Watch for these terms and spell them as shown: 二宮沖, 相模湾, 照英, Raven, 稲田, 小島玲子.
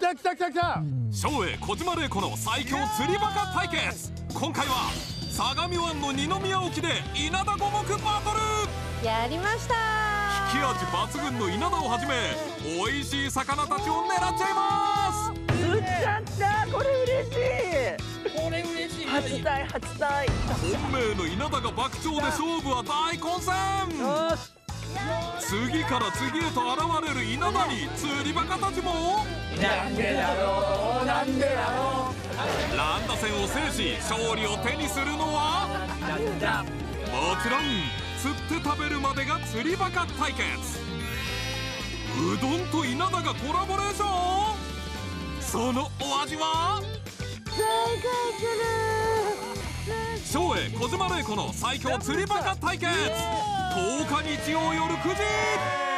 た来た来た来た。照英小島玲子の最強釣りバカ対決。今回は相模湾の二宮沖で稲田五目バトル。やりました。引き味抜群の稲田をはじめ、美味しい魚たちを狙っちゃいます。釣っちゃった。これ嬉しい。これ嬉しい。初対初対。本命の稲田が爆釣で勝負は大混戦。よし。次から次へと現れる稲田に釣りバカたちもなんでだろうなんでだろう乱打戦を制し勝利を手にするのはもちろん釣って食べるまでが釣りバカ対決。うどんと稲田がコラボレーション。そのお味は照英小島玲子の最強釣りバカ対決10日曜夜9時。